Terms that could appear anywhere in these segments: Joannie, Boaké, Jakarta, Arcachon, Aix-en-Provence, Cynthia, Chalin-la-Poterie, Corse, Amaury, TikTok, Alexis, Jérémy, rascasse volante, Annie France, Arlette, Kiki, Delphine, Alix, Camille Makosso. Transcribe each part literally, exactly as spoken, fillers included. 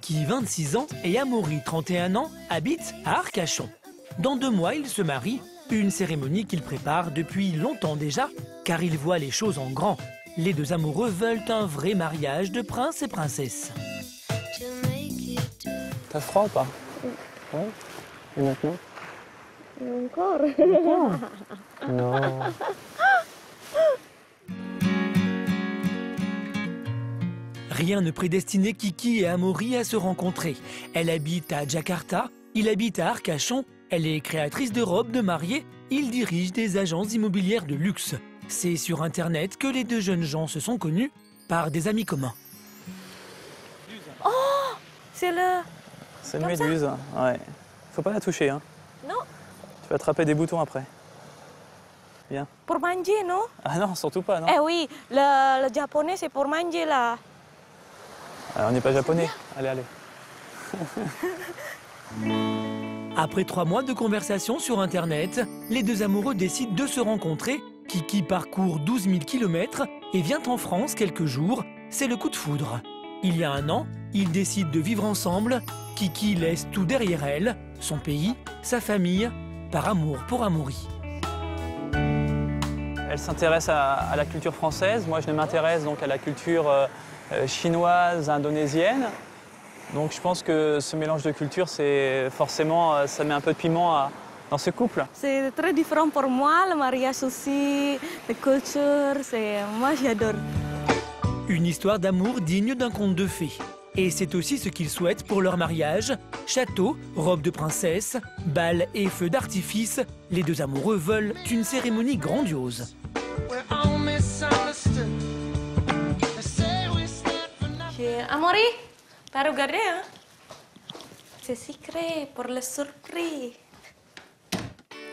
Kiki, vingt-six ans, et Amaury, trente et un ans, habitent à Arcachon. Dans deux mois, ils se marient, une cérémonie qu'ils préparent depuis longtemps déjà, car ils voient les choses en grand. Les deux amoureux veulent un vrai mariage de prince et princesse. T'as froid ou pas? Oui. Ouais. Et maintenant? Encore. Encore? Non. Rien ne prédestinait Kiki et Amaury à se rencontrer. Elle habite à Jakarta, il habite à Arcachon, elle est créatrice de robes de mariée, il dirige des agences immobilières de luxe. C'est sur Internet que les deux jeunes gens se sont connus par des amis communs. Oh, c'est le... C'est une méduse, ouais. Faut pas la toucher, hein. Non. Tu vas attraper des boutons après. Bien. Pour manger, non? Ah non, surtout pas, non. Eh oui, le, le japonais, c'est pour manger, là. Alors, on n'est pas japonais. Allez, allez. Après trois mois de conversation sur Internet, les deux amoureux décident de se rencontrer. Kiki parcourt douze mille kilomètres et vient en France quelques jours. C'est le coup de foudre. Il y a un an, ils décident de vivre ensemble. Kiki laisse tout derrière elle, son pays, sa famille, par amour pour Amaury. Elle s'intéresse à, à la culture française. Moi, je m'intéresse donc à la culture... Euh... chinoise, indonésienne. Donc je pense que ce mélange de cultures, c'est forcément, ça met un peu de piment à, dans ce couple. C'est très différent pour moi, le mariage aussi, les cultures, c'est... moi j'adore. Une histoire d'amour digne d'un conte de fées. Et c'est aussi ce qu'ils souhaitent pour leur mariage. Château, robe de princesse, bal et feu d'artifice, les deux amoureux veulent une cérémonie grandiose. Amaury, t'as regardé, hein? C'est secret pour la surprise.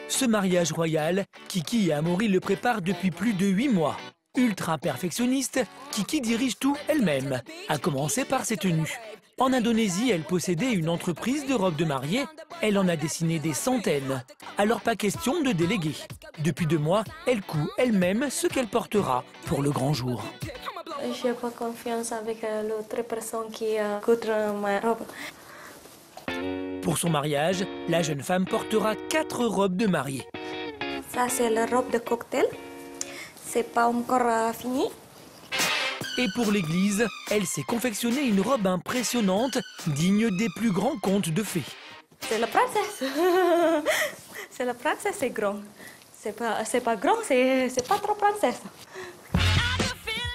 Ce mariage royal, Kiki et Amaury le préparent depuis plus de huit mois. Ultra perfectionniste, Kiki dirige tout elle-même, à commencer par ses tenues. En Indonésie, elle possédait une entreprise de robes de mariée. Elle en a dessiné des centaines. Alors pas question de déléguer. Depuis deux mois, elle coud elle-même ce qu'elle portera pour le grand jour. Je n'ai pas confiance avec l'autre personne qui coud ma robe. Pour son mariage, la jeune femme portera quatre robes de mariée. Ça, c'est la robe de cocktail. C'est pas encore fini. Et pour l'église, elle s'est confectionnée une robe impressionnante, digne des plus grands contes de fées. C'est la princesse. C'est la princesse, c'est grand. C'est pas, c'est pas grand, c'est pas trop princesse.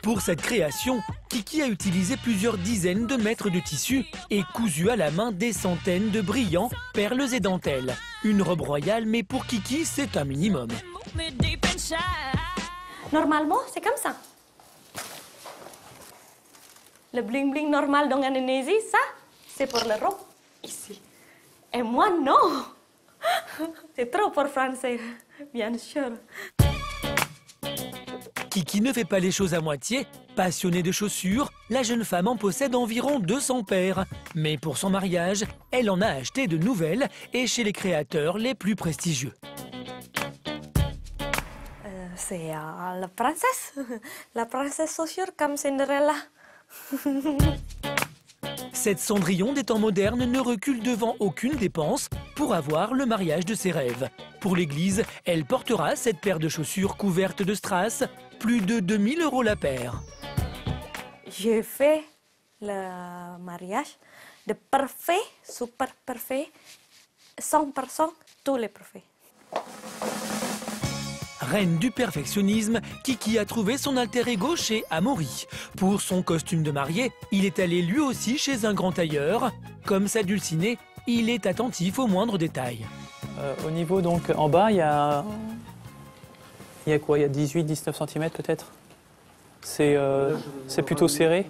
Pour cette création, Kiki a utilisé plusieurs dizaines de mètres de tissu et cousu à la main des centaines de brillants, perles et dentelles. Une robe royale, mais pour Kiki, c'est un minimum. Normalement, c'est comme ça. Le bling-bling normal dans l'Indonésie, ça, c'est pour la robe, ici. Et moi, non. C'est trop pour français, bien sûr. Kiki ne fait pas les choses à moitié. Passionnée de chaussures, la jeune femme en possède environ deux cents paires. Mais pour son mariage, elle en a acheté de nouvelles et chez les créateurs les plus prestigieux. Euh, c'est euh, la princesse. La princesse chaussure comme Cinderella. Cette Cendrillon des temps modernes ne recule devant aucune dépense pour avoir le mariage de ses rêves. Pour l'église, elle portera cette paire de chaussures couvertes de strass, plus de deux mille euros la paire. J'ai fait le mariage de parfait, super parfait, cent pour cent tous les parfaits. Reine du perfectionnisme, Kiki a trouvé son alter ego chez Amaury. Pour son costume de mariée, il est allé lui aussi chez un grand tailleur. Comme sa dulcinée, il est attentif aux moindres détails. Euh, au niveau, donc, en bas, il y a... Il y a quoi? Il y a dix-huit à dix-neuf centimètres, peut-être. C'est euh, plutôt serré.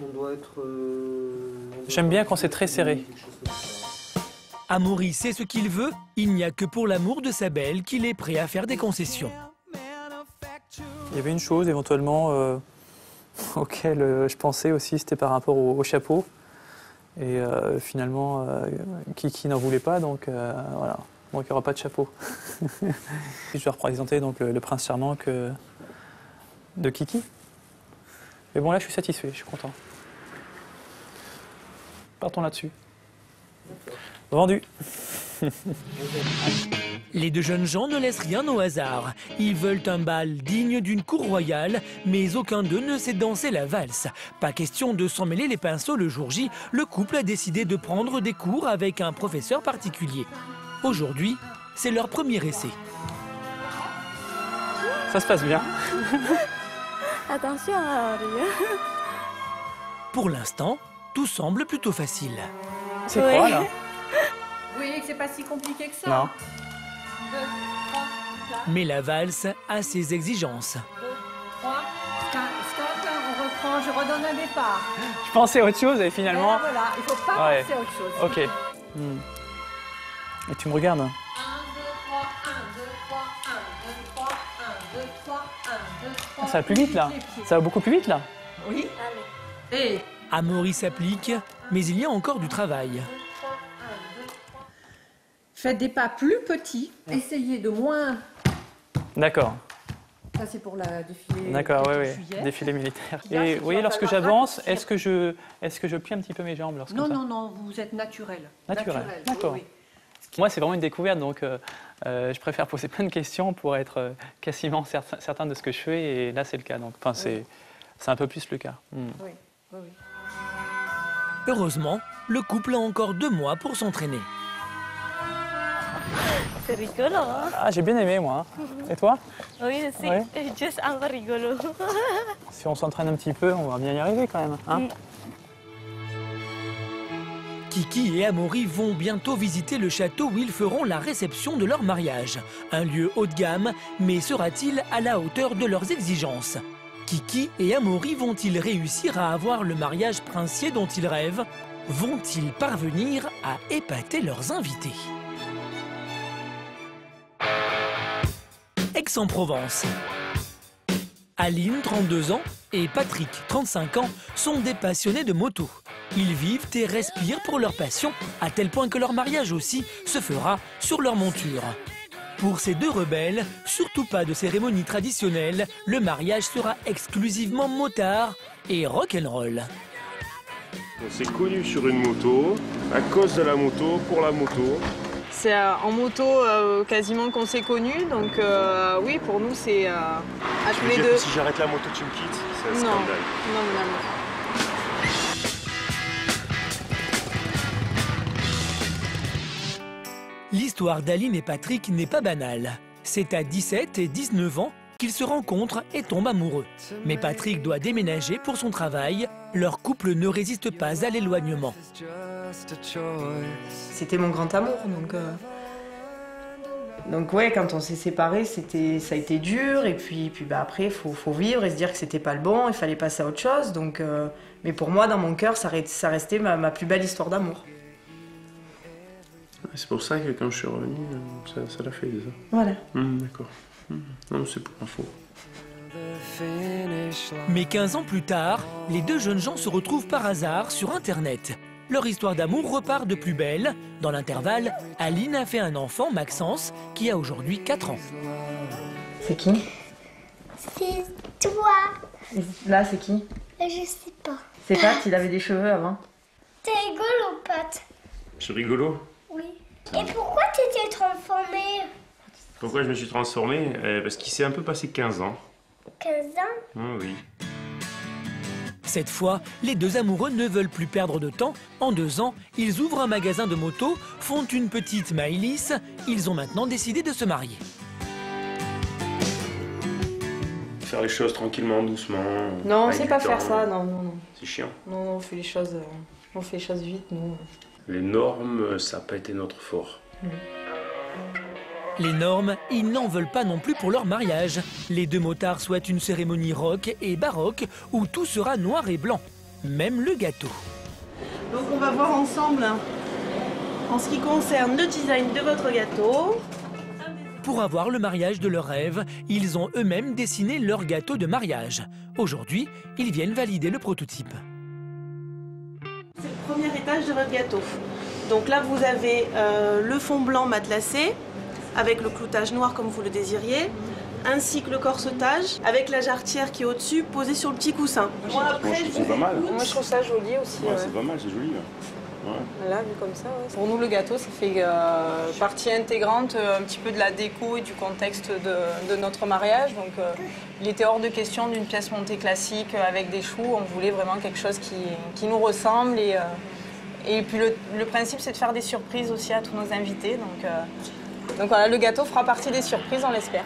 J'aime bien quand c'est très serré. Amaury sait ce qu'il veut. Il n'y a que pour l'amour de sa belle qu'il est prêt à faire des concessions. Il y avait une chose éventuellement euh, auquel euh, je pensais aussi, c'était par rapport au, au chapeau. Et euh, finalement, euh, Kiki n'en voulait pas, donc euh, voilà. Donc il n'y aura pas de chapeau. Je vais représenter donc, le, le prince charmant que, de Kiki. Mais bon, là, je suis satisfait, je suis content. Partons là-dessus. Vendu. Les deux jeunes gens ne laissent rien au hasard. Ils veulent un bal digne d'une cour royale, mais aucun d'eux ne sait danser la valse. Pas question de s'en mêler les pinceaux le jour J, le couple a décidé de prendre des cours avec un professeur particulier. Aujourd'hui, c'est leur premier essai. Ça se passe bien. Attention à rien. Pour l'instant, tout semble plutôt facile. C'est oui. Quoi là? Vous voyez que c'est pas si compliqué que ça. Non. deux, trois, mais la valse a ses exigences. deux, trois, quatre, stop, on reprend, je redonne un départ. Je pensais à autre chose et finalement... Et là, voilà, il faut pas ouais. penser à autre chose. Ok. Mmh. Et tu me regardes. un, deux, trois, un, deux, trois, un, deux, trois, un, deux, trois, un, deux, trois... Ça va plus vite là. Ça va beaucoup plus vite là. Oui. Allez. Et... Amaury s'applique, mais il y a encore du travail. Faites des pas plus petits, essayez de moins... D'accord. Ça, c'est pour la défilé... D'accord, oui, oui, défilé militaire. Là, et vous voyez, lorsque j'avance, est-ce que, je, est-ce que je plie un petit peu mes jambes lorsque Non, ça... non, non, vous êtes naturel. Naturel, naturel. D'accord. Oui, oui. Moi, c'est vraiment une découverte, donc euh, je préfère poser plein de questions pour être euh, quasiment certain, certain de ce que je fais, et là, c'est le cas. Donc, enfin, c'est, oui. c'est un peu plus le cas. Hmm. Oui, oui, oui. Heureusement, le couple a encore deux mois pour s'entraîner. C'est rigolo, hein? Ah, j'ai bien aimé, moi. Et toi? Oui, c'est oui. juste un peu rigolo. Si on s'entraîne un petit peu, on va bien y arriver quand même, hein? Mm. Kiki et Amaury vont bientôt visiter le château où ils feront la réception de leur mariage. Un lieu haut de gamme, mais sera-t-il à la hauteur de leurs exigences? Kiki et Amaury vont-ils réussir à avoir le mariage princier dont ils rêvent? Vont-ils parvenir à épater leurs invités? Aix-en-Provence. Aline, trente-deux ans, et Patrick, trente-cinq ans, sont des passionnés de moto. Ils vivent et respirent pour leur passion, à tel point que leur mariage aussi se fera sur leur monture. Pour ces deux rebelles, surtout pas de cérémonie traditionnelle, le mariage sera exclusivement motard et rock'n'roll. On s'est connus sur une moto, à cause de la moto, pour la moto. C'est en moto euh, quasiment qu'on s'est connus, donc euh, oui, pour nous, c'est euh, à tous les deux. Si j'arrête la moto, tu me quittes, c'est un scandale. Non, non, non. L'histoire d'Aline et Patrick n'est pas banale. C'est à dix-sept et dix-neuf ans qu'ils se rencontrent et tombent amoureux. Mais Patrick doit déménager pour son travail. Leur couple ne résiste pas à l'éloignement. C'était mon grand amour, donc... Euh... Donc ouais, quand on s'est séparés, c'était... ça a été dur. Et puis, puis bah, après, il faut, faut vivre et se dire que c'était pas le bon, il fallait passer à autre chose. Donc, euh... Mais pour moi, dans mon cœur, ça, ça restait ma, ma plus belle histoire d'amour. C'est pour ça que quand je suis revenu, ça l'a fait déjà. Voilà. Mmh, d'accord. Non, c'est pour info. Mais quinze ans plus tard, les deux jeunes gens se retrouvent par hasard sur Internet. Leur histoire d'amour repart de plus belle. Dans l'intervalle, Aline a fait un enfant, Maxence, qui a aujourd'hui quatre ans. C'est qui? C'est toi. Et là, c'est qui? Je sais pas. C'est Pat, il avait des cheveux avant. T'es rigolo, Pat. Je suis rigolo? Oui. Et pourquoi t'étais transformée? Pourquoi je me suis transformé? euh, Parce qu'il s'est un peu passé quinze ans. quinze ans? Oh, oui. Cette fois, les deux amoureux ne veulent plus perdre de temps. En deux ans, ils ouvrent un magasin de motos, font une petite maïlis. Ils ont maintenant décidé de se marier. Faire les choses tranquillement, doucement. Non, on ne sait pas faire ça, non, non, non. C'est chiant. Non, non, on fait les choses, on fait les choses vite, nous. Les normes, ça n'a pas été notre fort. Mmh. Les normes, ils n'en veulent pas non plus pour leur mariage. Les deux motards souhaitent une cérémonie rock et baroque où tout sera noir et blanc, même le gâteau. Donc on va voir ensemble en ce qui concerne le design de votre gâteau. Pour avoir le mariage de leur rêve, ils ont eux-mêmes dessiné leur gâteau de mariage. Aujourd'hui, ils viennent valider le prototype. C'est le premier étage de votre gâteau. Donc là, vous avez euh, le fond blanc matelassé, avec le cloutage noir comme vous le désiriez, ainsi que le corsetage, avec la jarretière qui est au-dessus, posée sur le petit coussin. Moi, après, je trouve ça pas mal. Moi, je trouve ça joli aussi. Ouais, ouais. C'est pas mal, c'est joli. Ouais. Là, vu comme ça, ouais. Pour nous, le gâteau, ça fait euh, partie intégrante euh, un petit peu de la déco et du contexte de, de notre mariage. Donc, euh, il était hors de question d'une pièce montée classique avec des choux. On voulait vraiment quelque chose qui, qui nous ressemble. Et, euh, et puis, le, le principe, c'est de faire des surprises aussi à tous nos invités. Donc, euh, donc voilà, le gâteau fera partie des surprises, on l'espère.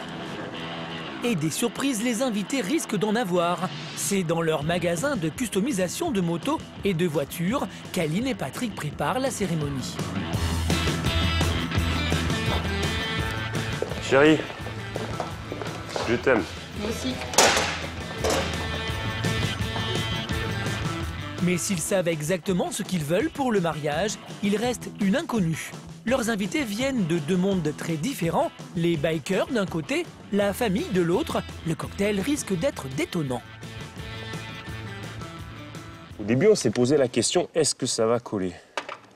Et des surprises, les invités risquent d'en avoir. C'est dans leur magasin de customisation de motos et de voitures qu'Aline et Patrick préparent la cérémonie. Chérie, je t'aime. Moi aussi. Mais s'ils savent exactement ce qu'ils veulent pour le mariage, il reste une inconnue. Leurs invités viennent de deux mondes très différents, les bikers d'un côté, la famille de l'autre. Le cocktail risque d'être détonnant. Au début, on s'est posé la question, est-ce que ça va coller?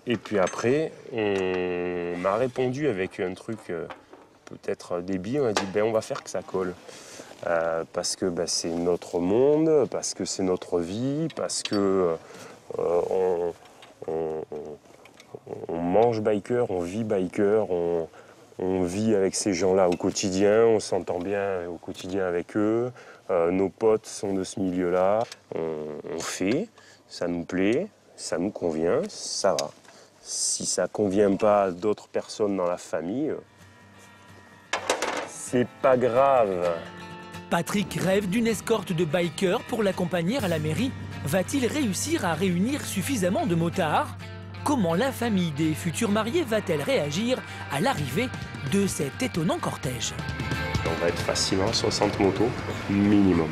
Et puis après, on m'a répondu avec un truc euh, peut-être débile, on a dit, ben, on va faire que ça colle. Euh, parce que ben, c'est notre monde, parce que c'est notre vie, parce que euh, on... on, on on mange biker, on vit biker, on, on vit avec ces gens-là au quotidien, on s'entend bien au quotidien avec eux, euh, nos potes sont de ce milieu-là. On, on fait, ça nous plaît, ça nous convient, ça va. Si ça convient pas à d'autres personnes dans la famille, c'est pas grave. Patrick rêve d'une escorte de bikers pour l'accompagner à la mairie. Va-t-il réussir à réunir suffisamment de motards ? Comment la famille des futurs mariés va-t-elle réagir à l'arrivée de cet étonnant cortège? On va être facilement soixante motos, minimum.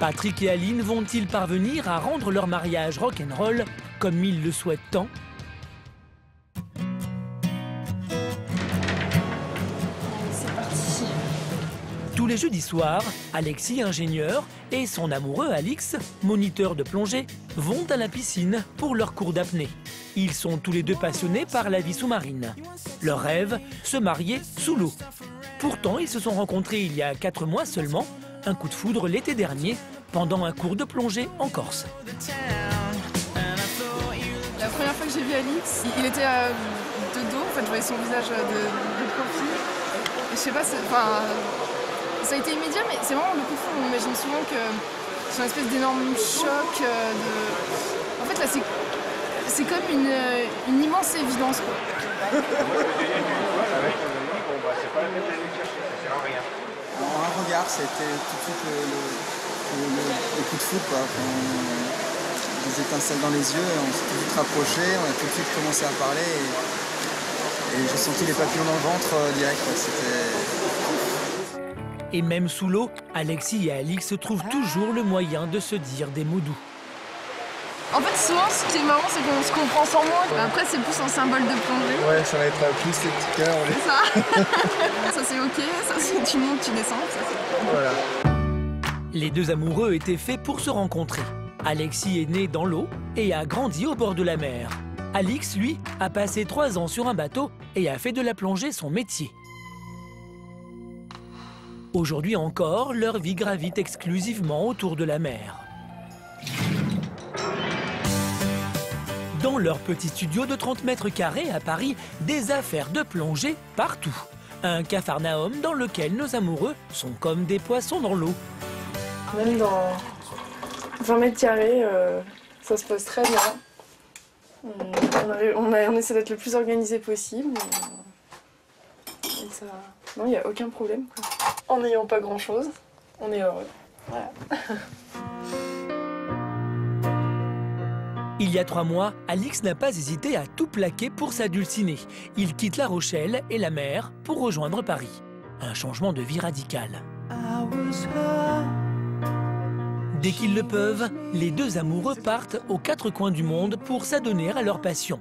Patrick et Aline vont-ils parvenir à rendre leur mariage rock'n'roll comme ils le souhaitent tant? C'est parti. Tous les jeudis soirs, Alexis, ingénieur, et son amoureux Alix, moniteur de plongée, vont à la piscine pour leur cours d'apnée. Ils sont tous les deux passionnés par la vie sous-marine. Leur rêve, se marier sous l'eau. Pourtant, ils se sont rencontrés il y a quatre mois seulement, un coup de foudre l'été dernier, pendant un cours de plongée en Corse. La première fois que j'ai vu Alix, il était euh, de dos, en fait, je voyais son visage de, de profil. Je sais pas, enfin, ça a été immédiat, mais c'est vraiment le coup de foudre. On imagine souvent que c'est une espèce d'énorme choc. De... En fait, là, c'est comme une, une immense évidence, quoi. En un regard, c'était tout de suite le, le, le, le coup de foudre, quoi. On... Des étincelles dans les yeux, on s'est tout de suite rapprochés, on a tout de suite commencé à parler. Et, et j'ai senti les papillons dans le ventre euh, direct, quoi. Et même sous l'eau, Alexis et Alix trouvent toujours le moyen de se dire des mots doux. En fait, souvent, ce qui est marrant, c'est qu'on se comprend sans mots. Après, c'est plus un symbole de plongée. Ouais, ça va être plus les petits cœurs. Les... Ça, ça c'est OK, ça c'est tu montes, tu descends. Ça, voilà. Les deux amoureux étaient faits pour se rencontrer. Alexis est né dans l'eau et a grandi au bord de la mer. Alix, lui, a passé trois ans sur un bateau et a fait de la plongée son métier. Aujourd'hui encore, leur vie gravite exclusivement autour de la mer. Dans leur petit studio de trente mètres carrés à Paris, des affaires de plongée partout. Un capharnaüm dans lequel nos amoureux sont comme des poissons dans l'eau. Même dans vingt mètres carrés, euh, ça se pose très bien. On, arrive, on, a, on essaie d'être le plus organisé possible. Et ça... Non, il n'y a aucun problème, quoi. En n'ayant pas grand-chose, on est heureux. Voilà. Il y a trois mois, Alix n'a pas hésité à tout plaquer pour sa dulcinée. Il quitte La Rochelle et la mer pour rejoindre Paris. Un changement de vie radical. Dès qu'ils le peuvent, les deux amoureux partent aux quatre coins du monde pour s'adonner à leur passion.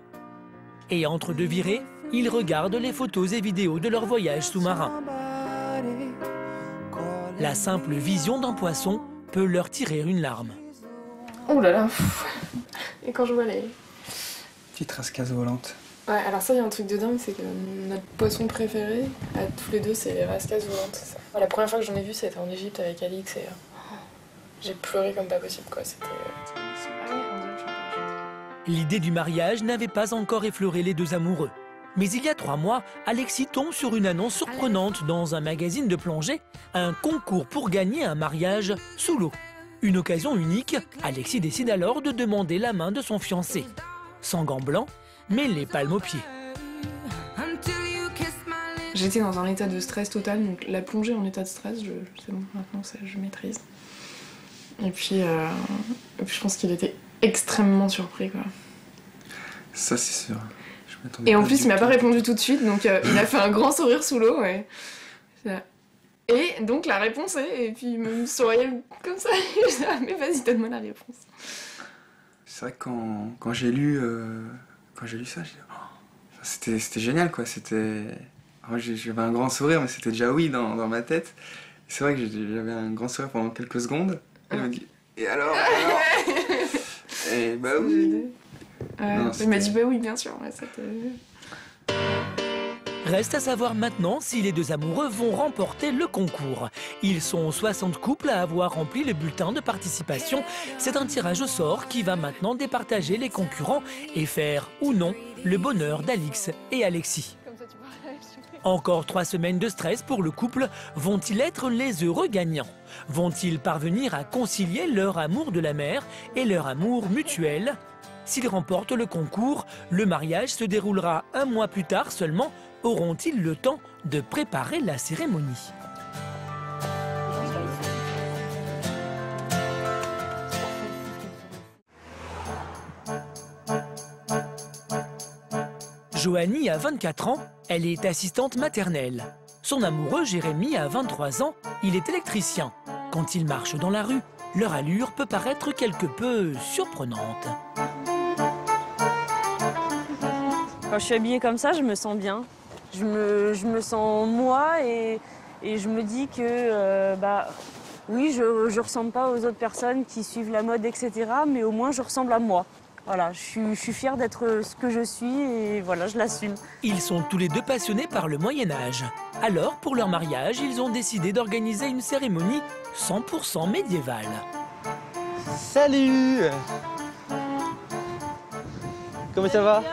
Et entre deux virées, ils regardent les photos et vidéos de leur voyage sous-marin. La simple vision d'un poisson peut leur tirer une larme. Oh là là. Et quand je vois les... Petite rascasse volante. Ouais, alors ça, il y a un truc de dingue, c'est que notre poisson préféré à tous les deux, c'est les rascasses volantes. Ça. La première fois que j'en ai vu, c'était en Égypte avec Alix et... Euh, j'ai pleuré comme pas possible, quoi. C'était... Euh... L'idée du mariage n'avait pas encore effleuré les deux amoureux. Mais il y a trois mois, Alexis tombe sur une annonce surprenante dans un magazine de plongée, un concours pour gagner un mariage sous l'eau. Une occasion unique, Alexis décide alors de demander la main de son fiancé. Sans gants blancs, mais les palmes aux pieds. J'étais dans un état de stress total, donc la plongée en état de stress, c'est bon, maintenant ça, je maîtrise. Et puis, euh, et puis je pense qu'il était extrêmement surpris, quoi. Ça c'est sûr. Et en plus, il m'a pas répondu tout de suite, donc euh, il a fait un grand sourire sous l'eau. Ouais. Et donc la réponse est, et puis il me souriait comme ça. Mais vas-y, donne-moi la réponse. C'est vrai que quand, quand j'ai lu, euh, quand j'ai lu ça, j'ai dit, oh, c'était, c'était génial, quoi. C'était, j'avais un grand sourire, mais c'était déjà oui dans, dans ma tête. C'est vrai que j'avais un grand sourire pendant quelques secondes. Elle ah. me dit, et alors, alors et bah oui. Euh, non, il m'a dit bah oui, bien sûr. Ouais, ça te... Reste à savoir maintenant si les deux amoureux vont remporter le concours. Ils sont soixante couples à avoir rempli le bulletin de participation. C'est un tirage au sort qui va maintenant départager les concurrents et faire ou non le bonheur d'Alix et Alexis. Encore trois semaines de stress pour le couple. Vont-ils être les heureux gagnants? Vont-ils parvenir à concilier leur amour de la mer et leur amour mutuel? S'ils remportent le concours, le mariage se déroulera un mois plus tard seulement. Auront-ils le temps de préparer la cérémonie? Joannie a vingt-quatre ans, elle est assistante maternelle. Son amoureux Jérémy a vingt-trois ans, il est électricien. Quand ils marchent dans la rue, leur allure peut paraître quelque peu surprenante. Quand je suis habillée comme ça, je me sens bien. Je me, je me sens moi et, et je me dis que euh, bah, oui, je, je ressemble pas aux autres personnes qui suivent la mode, et cetera. Mais au moins, je ressemble à moi. Voilà, je suis, je suis fière d'être ce que je suis et voilà, je l'assume. Ils sont tous les deux passionnés par le Moyen-Âge. Alors, pour leur mariage, ils ont décidé d'organiser une cérémonie cent pour cent médiévale. Salut! Comment ça va?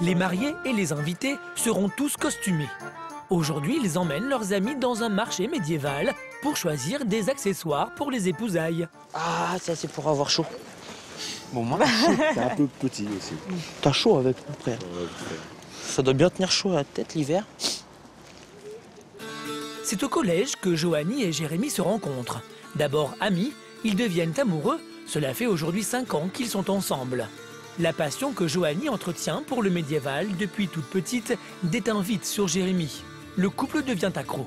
Les mariés et les invités seront tous costumés. Aujourd'hui, ils emmènent leurs amis dans un marché médiéval pour choisir des accessoires pour les épousailles. Ah, ça c'est pour avoir chaud. Bon, moi, c'est un peu petit aussi. T'as chaud avec mon frère. Ça doit bien tenir chaud à la tête l'hiver. C'est au collège que Joannie et Jérémy se rencontrent. D'abord amis, ils deviennent amoureux. Cela fait aujourd'hui cinq ans qu'ils sont ensemble. La passion que Joannie entretient pour le médiéval depuis toute petite déteint vite sur Jérémy. Le couple devient accro.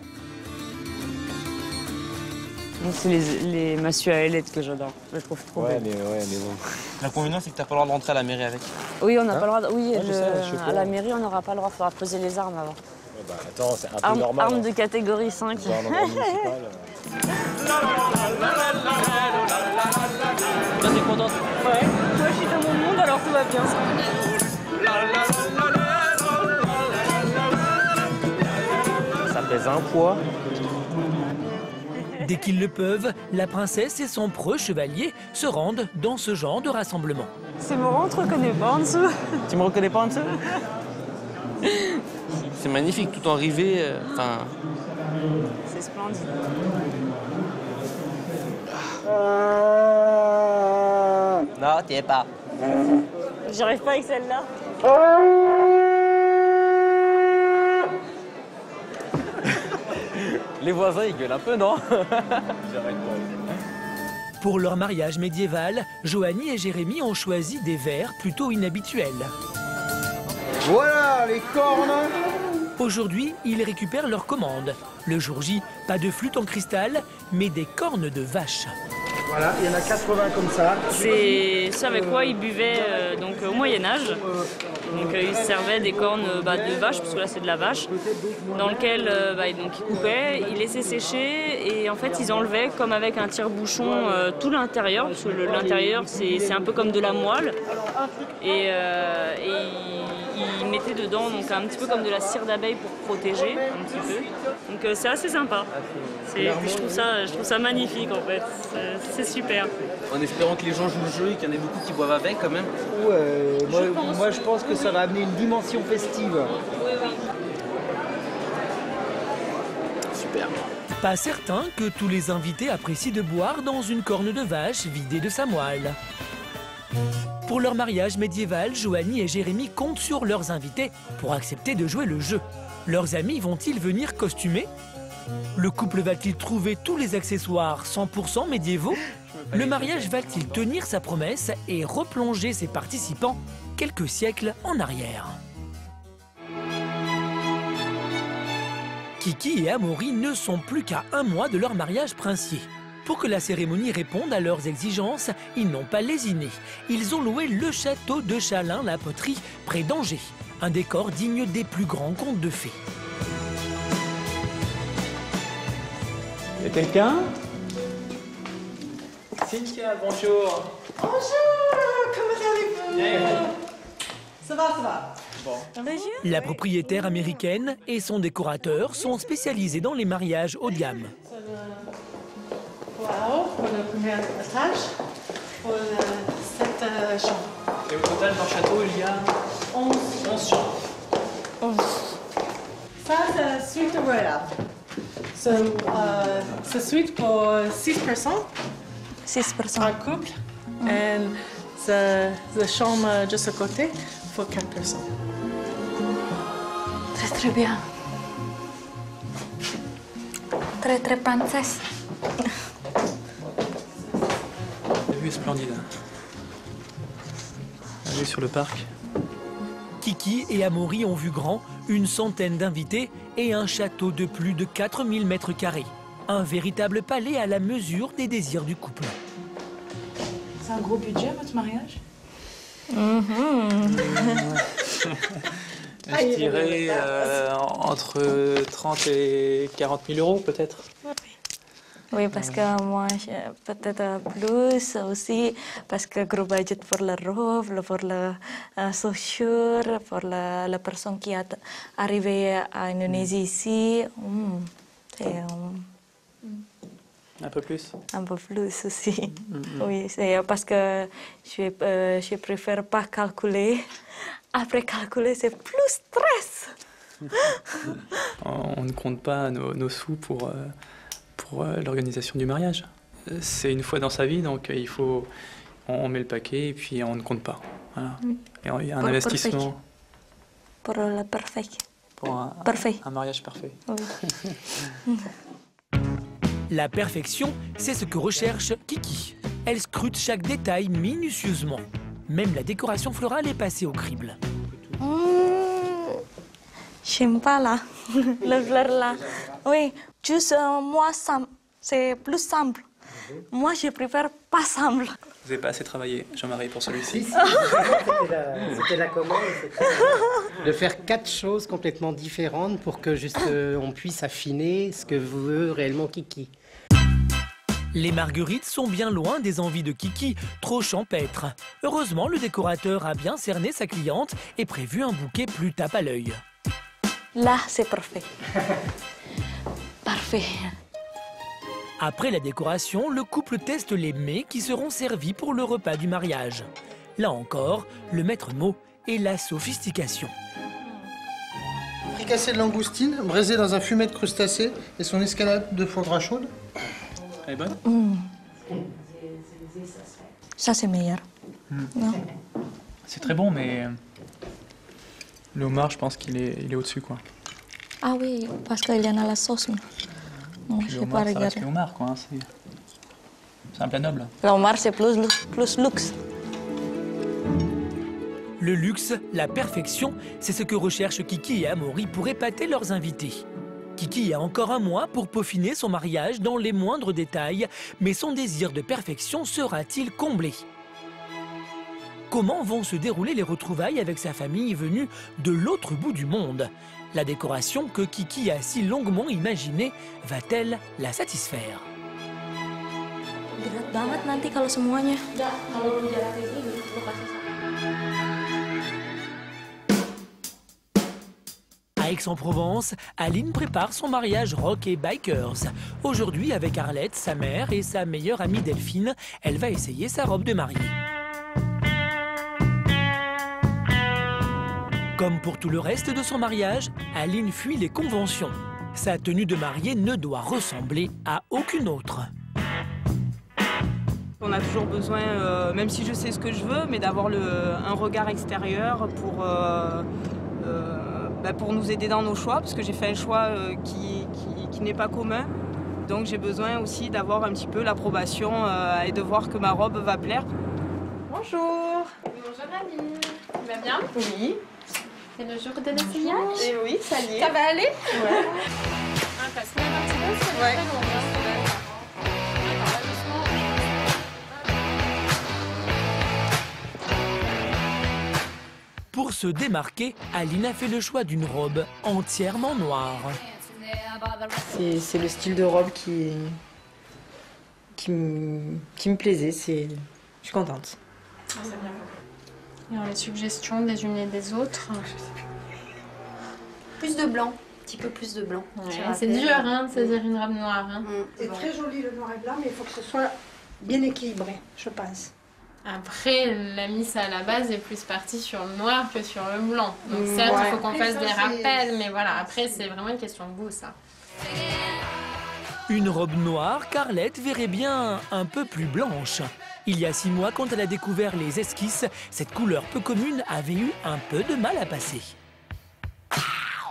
C'est les, les massues à ailettes que j'adore. Je trouve trop ouais, belle. Mais, ouais, mais bon. L'inconvénient, c'est que tu n'as pas le droit de rentrer à la mairie avec. Oui, on n'a hein? pas le droit. De... Oui, ouais, le... sais, à la mairie, on n'aura pas le droit. Il faudra poser les armes avant. Ouais, bah, attends, c'est un peu Arme, normal. Armes hein. de catégorie cinq. Toi, t'es contente? Ouais. Moi, je suis dans mon monde, alors tout va bien. Ça pèse un poids. Dès qu'ils le peuvent, la princesse et son preux chevalier se rendent dans ce genre de rassemblement. C'est marrant, on te reconnaît pas en dessous. Tu me reconnais pas en dessous? C'est magnifique, tout en rivé. Euh, C'est splendide. Non, t'y es pas. J'y arrive pas avec celle-là. Les voisins, ils gueulent un peu, non? Pour leur mariage médiéval, Joannie et Jérémy ont choisi des verres plutôt inhabituels. Voilà, les cornes! Aujourd'hui, ils récupèrent leurs commandes. Le jour J, pas de flûte en cristal, mais des cornes de vache. Voilà, il y en a quatre-vingts comme ça. C'est ce avec quoi ils buvaient euh, donc, au Moyen-Âge. Donc euh, ils servaient des cornes bah, de vache, parce que là c'est de la vache, dans lequel euh, bah, donc, ils coupaient, ils laissaient sécher et en fait ils enlevaient comme avec un tire-bouchon euh, tout l'intérieur, parce que l'intérieur c'est un peu comme de la moelle. Et, euh, et ils qu'ils mettaient dedans, donc un petit peu comme de la cire d'abeille pour protéger un petit peu. Donc euh, c'est assez sympa. C'est, je trouve ça, je trouve ça magnifique en fait. C'est super. En espérant que les gens jouent le jeu et qu'il y en ait beaucoup qui boivent avec quand même. Ou euh, moi, je pense, moi je pense que ça va amener une dimension festive. Oui, oui. Super. Pas certain que tous les invités apprécient de boire dans une corne de vache vidée de sa moelle. Pour leur mariage médiéval, Joannie et Jérémy comptent sur leurs invités pour accepter de jouer le jeu. Leurs amis vont-ils venir costumés? Le couple va-t-il trouver tous les accessoires cent pour cent médiévaux? Le mariage va-t-il tenir sa promesse et replonger ses participants quelques siècles en arrière? Kiki et Amaury ne sont plus qu'à un mois de leur mariage princier. Pour que la cérémonie réponde à leurs exigences, ils n'ont pas lésiné. Ils ont loué le château de Chalin-la-Poterie, près d'Angers. Un décor digne des plus grands contes de fées. Y a quelqu'un? Cynthia, bonjour. Bonjour, comment allez-vous? Yeah. Ça va, ça va. La propriétaire américaine et son décorateur sont spécialisés dans les mariages haut de gamme. Waouh, pour le premier étage, pour cette chambre. Et au total, dans le château, il y a onze chambres. onze. Ça, c'est suite royale. C'est suite pour six personnes. six personnes. Un couple. Et la chambre juste à côté pour quatre personnes. Très très bien. Très très princesse. La vue est splendide. La vue sur le parc. Kiki et Amaury ont vu grand, une centaine d'invités et un château de plus de quatre mille mètres carrés. Un véritable palais à la mesure des désirs du couple. C'est un gros budget votre mariage? Mm-hmm. Je dirais euh, entre trente et quarante mille euros peut-être. Oui, parce que moi, peut-être plus aussi, parce que gros budget pour la robe, pour la euh, chaussure, pour la, la personne qui est arrivée à Indonésie ici. Mmh. Et, euh, un peu plus. Un peu plus aussi. Mm-hmm. Oui, c'est parce que je, euh, je préfère pas calculer. Après calculer, c'est plus stress. On ne compte pas nos, nos sous pour, euh, pour euh, l'organisation du mariage. C'est une fois dans sa vie, donc il faut, on, on met le paquet et puis on ne compte pas. Voilà. Et il y a un pour investissement. Perfect. Pour le parfait. Pour un, parfait. Un, un mariage parfait. Oui. La perfection, c'est ce que recherche Kiki. Elle scrute chaque détail minutieusement. Même la décoration florale est passée au crible. Mmh, j'aime pas là, le fleur là. Oui, juste euh, moi, c'est plus simple. Moi, je préfère pas simple. Vous n'avez pas assez travaillé, Jean-Marie, pour celui-ci. C'était la commande. De faire quatre choses complètement différentes pour que juste euh, on puisse affiner ce que veut réellement Kiki. Les marguerites sont bien loin des envies de Kiki, trop champêtres. Heureusement, le décorateur a bien cerné sa cliente et prévu un bouquet plus tape à l'œil. Là, c'est parfait. Parfait. Après la décoration, le couple teste les mets qui seront servis pour le repas du mariage. Là encore, le maître mot est la sophistication. Fricassé de langoustine, braisé dans un fumet de crustacés et son escalade de foie gras chaude. Elle est bonne? Mmh. Ça, c'est meilleur. Mmh. C'est très bon, mais le homard, je pense qu'il est, il est au-dessus, quoi. Ah oui, parce qu'il y en a la sauce. Non, je ne sais pas regarder. Le homard, quoi. Hein, c'est un plat noble. Le homard, c'est plus, plus luxe. Le luxe, la perfection, c'est ce que recherchent Kiki et Amaury pour épater leurs invités. Kiki a encore un mois pour peaufiner son mariage dans les moindres détails, mais son désir de perfection sera-t-il comblé? Comment vont se dérouler les retrouvailles avec sa famille venue de l'autre bout du monde? La décoration que Kiki a si longuement imaginée va-t-elle la satisfaire? À Aix-en-Provence, Aline prépare son mariage rock et bikers. Aujourd'hui, avec Arlette, sa mère et sa meilleure amie Delphine, elle va essayer sa robe de mariée. Comme pour tout le reste de son mariage, Aline fuit les conventions. Sa tenue de mariée ne doit ressembler à aucune autre. On a toujours besoin, euh, même si je sais ce que je veux, mais d'avoir un regard extérieur pour, euh, euh, bah pour nous aider dans nos choix, parce que j'ai fait un choix euh, qui, qui, qui n'est pas commun. Donc j'ai besoin aussi d'avoir un petit peu l'approbation euh, et de voir que ma robe va plaire. Bonjour. Bonjour Annie. Tu vas bien? Oui. C'est le jour de notre mariage. Et oui, ça y est. Ça va aller? Ouais. Ah, parce que la matinée, c'est ouais. Très long. Pour se démarquer, Aline a fait le choix d'une robe entièrement noire. C'est le style de robe qui, qui, me, qui me plaisait. Je suis contente. Ah, alors les suggestions des unes et des autres. Plus de blanc, un petit peu plus de blanc. Ouais, c'est dur hein, de saisir une robe noire. Hein. Mmh, c'est bon. Très joli le noir et blanc, mais il faut que ce soit bien équilibré, je pense. Après, la mise à la base est plus partie sur le noir que sur le blanc. Donc certes, ouais. Il faut qu'on fasse ça, des rappels, mais voilà, après c'est vraiment une question de goût ça. Une robe noire qu'Arlette verrait bien un peu plus blanche. Il y a six mois, quand elle a découvert les esquisses, cette couleur peu commune avait eu un peu de mal à passer.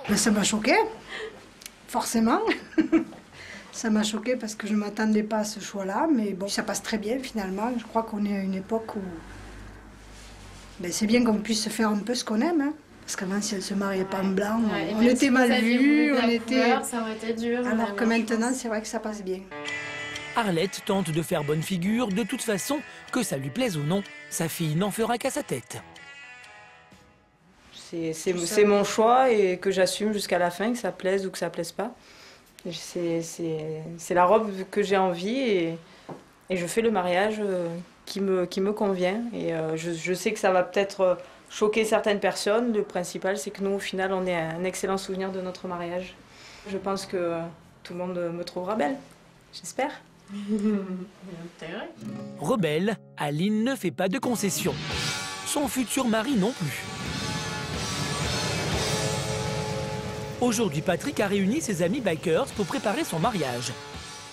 Mais ça m'a choquée, forcément. Ça m'a choquée parce que je ne m'attendais pas à ce choix-là, mais bon, ça passe très bien finalement. Je crois qu'on est à une époque où ben, c'est bien qu'on puisse faire un peu ce qu'on aime. Hein. Parce qu'avant, si elle ne se mariait pas en blanc, ouais, on était si mal vus, on était... Couleur, ça aurait été dur. Alors que maintenant, c'est vrai que ça passe bien. Arlette tente de faire bonne figure, de toute façon, que ça lui plaise ou non, sa fille n'en fera qu'à sa tête. C'est mon choix et que j'assume jusqu'à la fin, que ça plaise ou que ça plaise pas. C'est la robe que j'ai envie et, et je fais le mariage qui me, qui me convient. Et je, je sais que ça va peut-être choquer certaines personnes. Le principal, c'est que nous, au final, on ait un excellent souvenir de notre mariage. Je pense que tout le monde me trouvera belle, j'espère. Rebelle, Aline ne fait pas de concessions. Son futur mari non plus. Aujourd'hui, Patrick a réuni ses amis bikers pour préparer son mariage.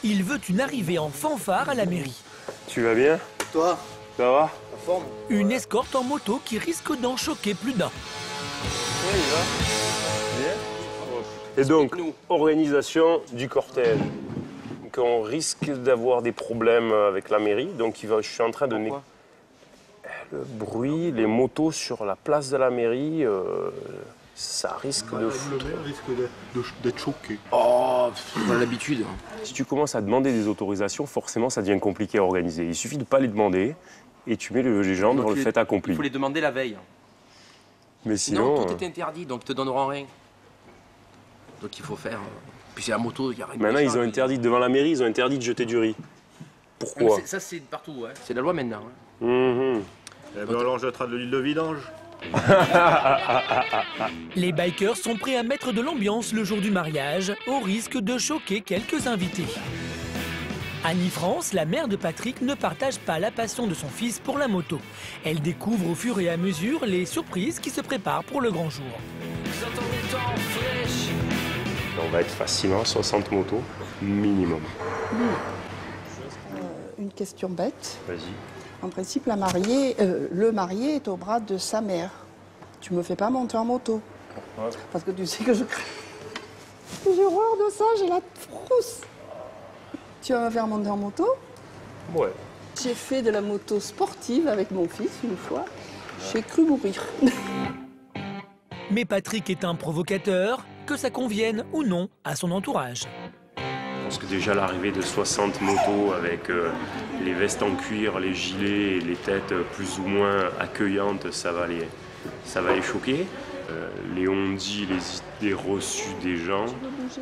Il veut une arrivée en fanfare à la mairie. Tu vas bien? Toi? Ça va? La forme? Une escorte en moto qui risque d'en choquer plus d'un. Oui, il va. Bien. Et donc, organisation du cortège. On risque d'avoir des problèmes avec la mairie, donc je suis en train de... Pourquoi? Le bruit, les motos sur la place de la mairie, euh, ça risque ouais, de foutre. Le risque d'être choqué. Oh, on a l'habitude. Si tu commences à demander des autorisations, forcément ça devient compliqué à organiser. Il suffit de pas les demander et tu mets les gens devant le les... fait accompli. Il faut les demander la veille. Mais sinon... sinon tout euh... est interdit, donc ils te donneront rien. Donc il faut faire... Puis c'est la moto, il y a rien. Maintenant, ils ont interdit, devant la mairie, ils ont interdit de jeter du riz. Pourquoi? Ça, c'est partout, ouais. C'est la loi maintenant. Hein. Mm-hmm. Eh bien, on jettera de l'huile de vidange. Les bikers sont prêts à mettre de l'ambiance le jour du mariage, au risque de choquer quelques invités. Annie France, la mère de Patrick, ne partage pas la passion de son fils pour la moto. Elle découvre au fur et à mesure les surprises qui se préparent pour le grand jour. On va être facilement soixante motos minimum. Mmh. Euh, une question bête. Vas-y. En principe, la mariée, euh, le marié est au bras de sa mère. Tu me fais pas monter en moto. Ouais. Parce que tu sais que je crains. J'ai horreur de ça, j'ai la frousse. Tu vas me faire monter en moto? Ouais. J'ai fait de la moto sportive avec mon fils une fois. Ouais. J'ai cru mourir. Mais Patrick est un provocateur, que ça convienne ou non à son entourage. Je pense que déjà l'arrivée de soixante motos avec euh, les vestes en cuir, les gilets et les têtes plus ou moins accueillantes, ça va les, ça va les choquer. Euh, les on-dit, les idées reçues des gens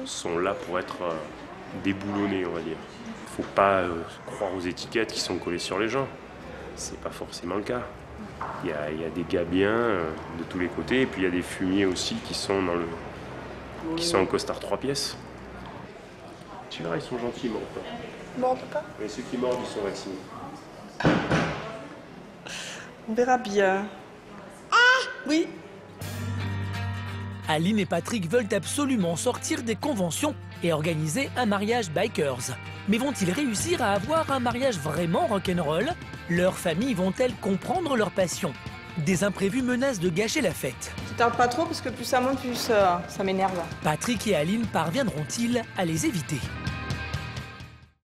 sont là pour être euh, déboulonnés, on va dire. Il ne faut pas euh, croire aux étiquettes qui sont collées sur les gens. C'est pas forcément le cas. Il y a, il y a des gars bien euh, de tous les côtés et puis il y a des fumiers aussi qui sont dans le qui sont en costard trois pièces. Tu verras, ils sont gentils, ils mordent pas. Ils mordent pas? Mais ceux qui mordent, ils sont vaccinés. On verra bien. Ah! Oui. Aline et Patrick veulent absolument sortir des conventions et organiser un mariage bikers. Mais vont-ils réussir à avoir un mariage vraiment rock'n'roll? Leurs familles vont-elles comprendre leur passion? Des imprévus menacent de gâcher la fête. Tu tardes pas trop parce que plus ça monte, plus ça, ça m'énerve. Patrick et Aline parviendront-ils à les éviter?